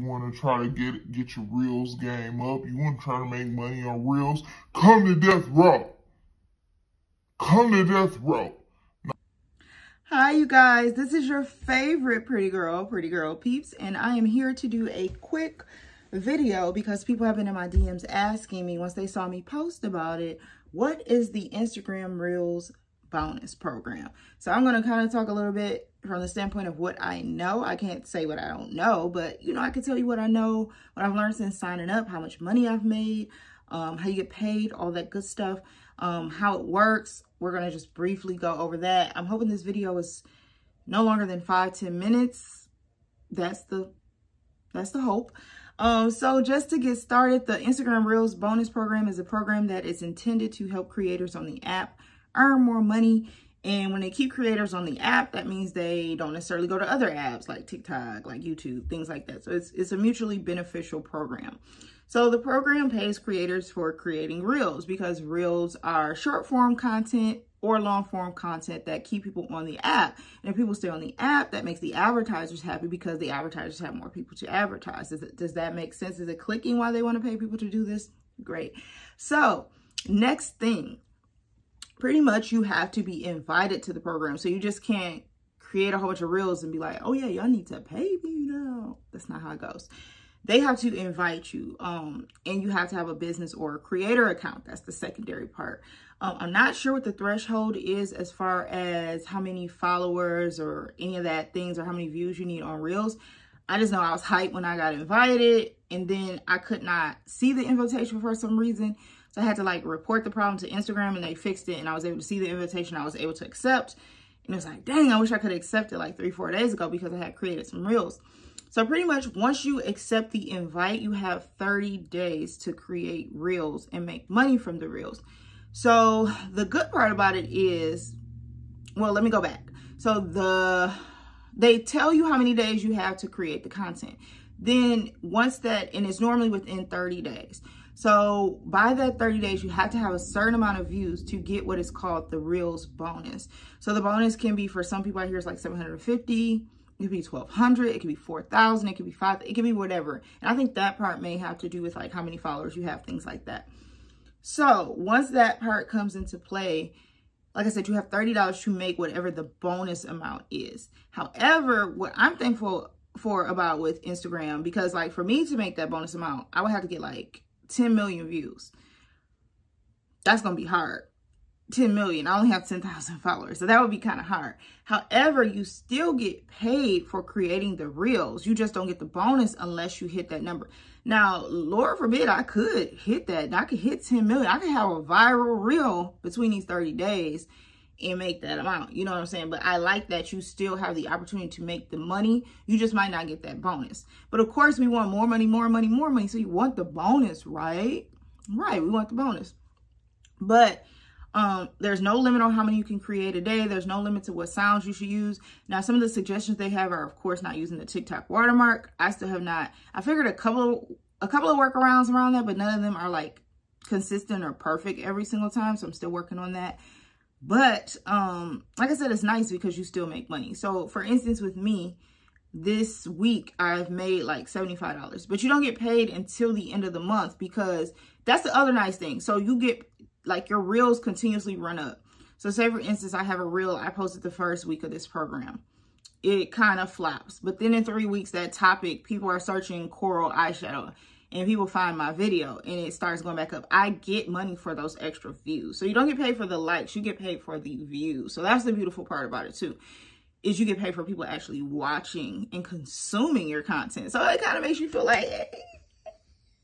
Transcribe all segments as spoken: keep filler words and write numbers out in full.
You want to try to get get your Reels game up. You want to try to make money on Reels. Come to Death Row. Come to Death Row. Hi, you guys. This is your favorite pretty girl, Pretty Girl Peeps, and I am here to do a quick video because people have been in my D Ms asking me once they saw me post about it, what is the Instagram Reels bonus program? So I'm going to kind of talk a little bit from the standpoint of what I know. I can't say what I don't know, but you know, I can tell you what I know, what I've learned since signing up, how much money I've made, um, how you get paid, all that good stuff, um, how it works. We're going to just briefly go over that. I'm hoping this video is no longer than five, ten minutes. That's the, that's the hope. Um, so just to get started, the Instagram Reels bonus program is a program that is intended to help creators on the app earn more money. And when they keep creators on the app, that means they don't necessarily go to other apps like TikTok, like YouTube, things like that. So it's, it's a mutually beneficial program. So the program pays creators for creating Reels because Reels are short form content or long form content that keep people on the app. And if people stay on the app, that makes the advertisers happy because the advertisers have more people to advertise. Does, it, does that make sense? Is it clicking why they want to pay people to do this? Great. So next thing. Pretty much you have to be invited to the program. So you just can't create a whole bunch of Reels and be like, oh yeah, y'all need to pay me now. That's not how it goes. They have to invite you. Um, and you have to have a business or a creator account. That's the secondary part. Um, I'm not sure what the threshold is as far as how many followers or any of that things or how many views you need on Reels. I just know I was hyped when I got invited and then I could not see the invitation for some reason. So I had to like report the problem to Instagram and they fixed it and I was able to see the invitation. I was able to accept and it was like, dang, I wish I could accept it like three, four days ago because I had created some Reels. So pretty much once you accept the invite, you have thirty days to create Reels and make money from the Reels. So the good part about it is, well, let me go back. So the, they tell you how many days you have to create the content. Then once that, and it's normally within thirty days. So by that thirty days, you have to have a certain amount of views to get what is called the Reels bonus. So the bonus can be, for some people out here, it's like seven hundred fifty, it could be twelve hundred, it could be four thousand, it could be five, it could be whatever. And I think that part may have to do with like how many followers you have, things like that. So once that part comes into play, like I said, you have thirty dollars to make whatever the bonus amount is. However, what I'm thankful for about with Instagram, because like for me to make that bonus amount, I would have to get like ten million views. That's going to be hard. ten million. I only have ten thousand followers. So that would be kind of hard. However, you still get paid for creating the Reels. You just don't get the bonus unless you hit that number. Now, Lord forbid, I could hit that. I could hit ten million. I could have a viral Reel between these thirty days and make that amount. You know what I'm saying? But I like that you still have the opportunity to make the money. You just might not get that bonus. But of course, we want more money, more money, more money. So you want the bonus, right? Right. We want the bonus. But um, there's no limit on how many you can create a day. There's no limit to what sounds you should use. Now, some of the suggestions they have are, of course, not using the TikTok watermark. I still have not. I figured a couple, a couple of workarounds around that, but none of them are like consistent or perfect every single time. So I'm still working on that. But, um, like I said, it's nice because you still make money. So for instance, with me this week, I've made like seventy-five dollars, but you don't get paid until the end of the month because that's the other nice thing. So you get like your Reels continuously run up. So say for instance, I have a Reel I posted the first week of this program. It kind of flops, but then in three weeks, that topic, people are searching coral eyeshadow and people find my video and it starts going back up. I get money for those extra views. So you don't get paid for the likes, you get paid for the views. So that's the beautiful part about it too, is you get paid for people actually watching and consuming your content. So it kind of makes you feel like,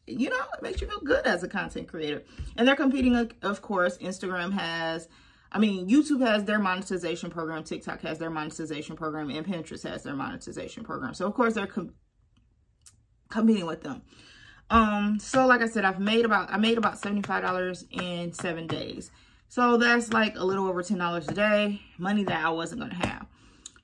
you know, it makes you feel good as a content creator. And they're competing, of course. Instagram has, I mean, YouTube has their monetization program, TikTok has their monetization program, and Pinterest has their monetization program. So of course they're com- competing with them. Um, so like I said, I've made about, I made about seventy-five dollars in seven days. So that's like a little over ten dollars a day, money that I wasn't going to have.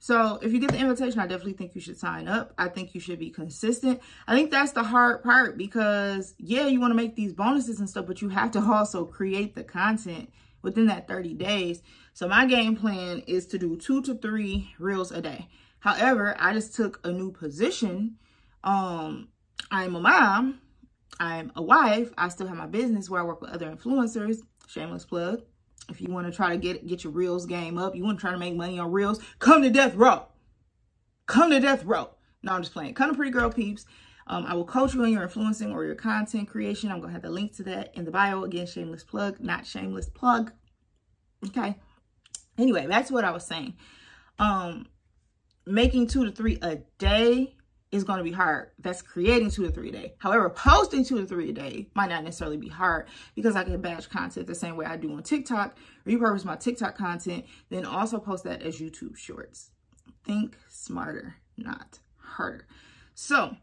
So if you get the invitation, I definitely think you should sign up. I think you should be consistent. I think that's the hard part because yeah, you want to make these bonuses and stuff, but you have to also create the content within that thirty days. So my game plan is to do two to three reels a day. However, I just took a new position, um, I'm a mom, I'm a wife, I still have my business where I work with other influencers, shameless plug. If you want to try to get get your Reels game up, you want to try to make money on Reels, come to Death Row. Come to Death Row. No, I'm just playing. Come to Pretty Girl Peeps. Um, I will coach you on your influencing or your content creation. I'm going to have the link to that in the bio. Again, shameless plug, not shameless plug. Okay. Anyway, that's what I was saying. Um, making two to three a day is going to be hard. That's creating two to three a day. However, posting two to three a day might not necessarily be hard because I can batch content the same way I do on TikTok, repurpose my TikTok content, then also post that as YouTube shorts. Think smarter, not harder. So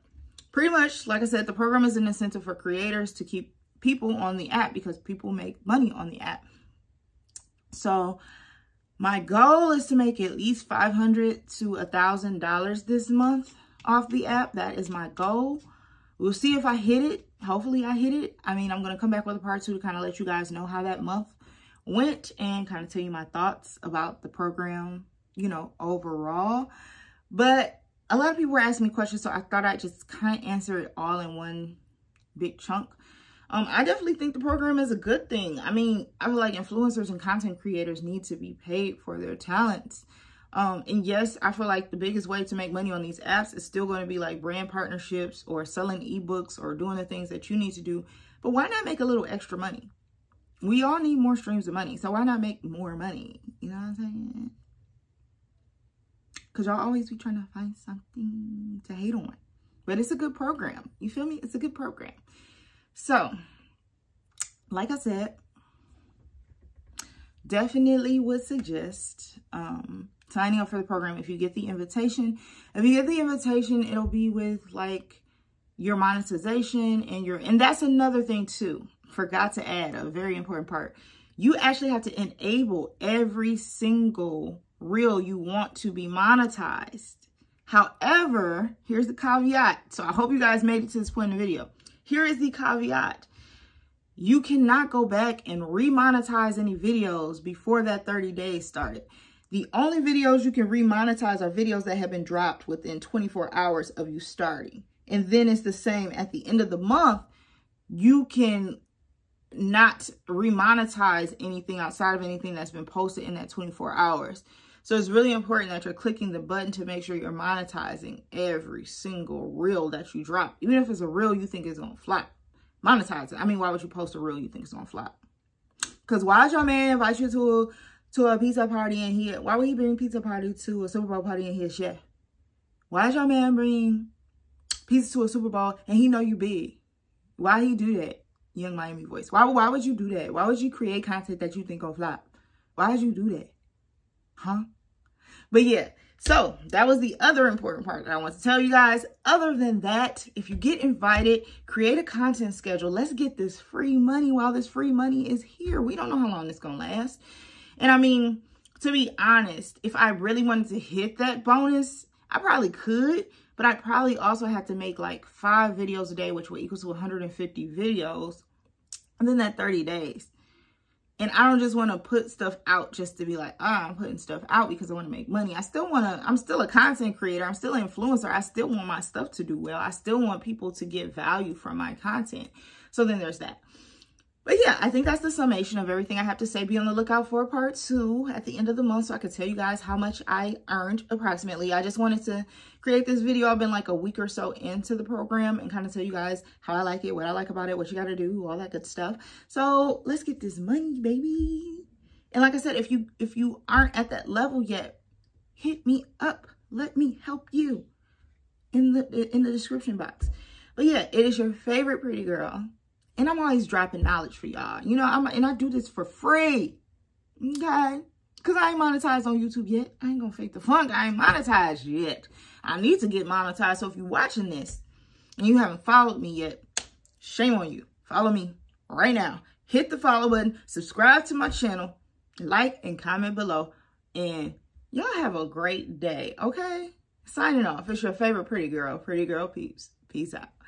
pretty much, like I said, the program is an incentive for creators to keep people on the app because people make money on the app. So my goal is to make at least five hundred to one thousand dollars this month off the app. That is my goal. We'll see if I hit it. Hopefully I hit it. I mean, I'm going to come back with a part two to kind of let you guys know how that month went and kind of tell you my thoughts about the program, you know, overall. But a lot of people were asking me questions, so I thought I'd just kind of answer it all in one big chunk. Um, I definitely think the program is a good thing. I mean, I feel like influencers and content creators need to be paid for their talents. Um, and yes, I feel like the biggest way to make money on these apps is still going to be like brand partnerships or selling ebooks or doing the things that you need to do. But why not make a little extra money? We all need more streams of money. So why not make more money? You know what I'm saying? Because y'all always be trying to find something to hate on. But it's a good program. You feel me? It's a good program. So, like I said, definitely would suggest um, signing up for the program if you get the invitation. If you get the invitation, it'll be with like your monetization and your, and that's another thing too. Forgot to add a very important part. You actually have to enable every single reel you want to be monetized. However, here's the caveat. So I hope you guys made it to this point in the video. Here is the caveat. You cannot go back and remonetize any videos before that thirty days started. The only videos you can remonetize are videos that have been dropped within twenty-four hours of you starting. And then it's the same at the end of the month. You can not remonetize anything outside of anything that's been posted in that twenty-four hours. So it's really important that you're clicking the button to make sure you're monetizing every single reel that you drop. Even if it's a reel you think is going to flop, monetize it. I mean, why would you post a reel you think is going to flop? Because why would your man invite you to a, to a pizza party and he, why would he bring pizza party to a Super Bowl party and he a chef? Why does your man bring pizza to a Super Bowl and he know you big? Why he do that? Young Miami voice. Why, why would you do that? Why would you create content that you think going to flop? Why would you do that? Huh? But yeah, so that was the other important part that I want to tell you guys. Other than that, if you get invited, create a content schedule. Let's get this free money while this free money is here. We don't know how long it's going to last. And I mean, to be honest, if I really wanted to hit that bonus, I probably could, but I'd probably also have to make like five videos a day, which would equal to one hundred fifty videos within that thirty days. And I don't just want to put stuff out just to be like, oh, I'm putting stuff out because I want to make money. I still want to, I'm still a content creator. I'm still an influencer. I still want my stuff to do well. I still want people to get value from my content. So then there's that. But yeah, I think that's the summation of everything I have to say. Be on the lookout for part two at the end of the month so I could tell you guys how much I earned approximately. I just wanted to create this video. I've been like a week or so into the program and kind of tell you guys how I like it, what I like about it, what you got to do, all that good stuff. So let's get this money, baby. And like I said, if you if you aren't at that level yet, hit me up. Let me help you in the in the description box. But yeah, it is your favorite pretty girl. And I'm always dropping knowledge for y'all. You know, I'm and I do this for free. Okay? Because I ain't monetized on YouTube yet. I ain't going to fake the funk. I ain't monetized yet. I need to get monetized. So if you're watching this and you haven't followed me yet, shame on you. Follow me right now. Hit the follow button. Subscribe to my channel. Like and comment below. And y'all have a great day. Okay? Signing off. It's your favorite pretty girl. Pretty Girl Peeps. Peace out.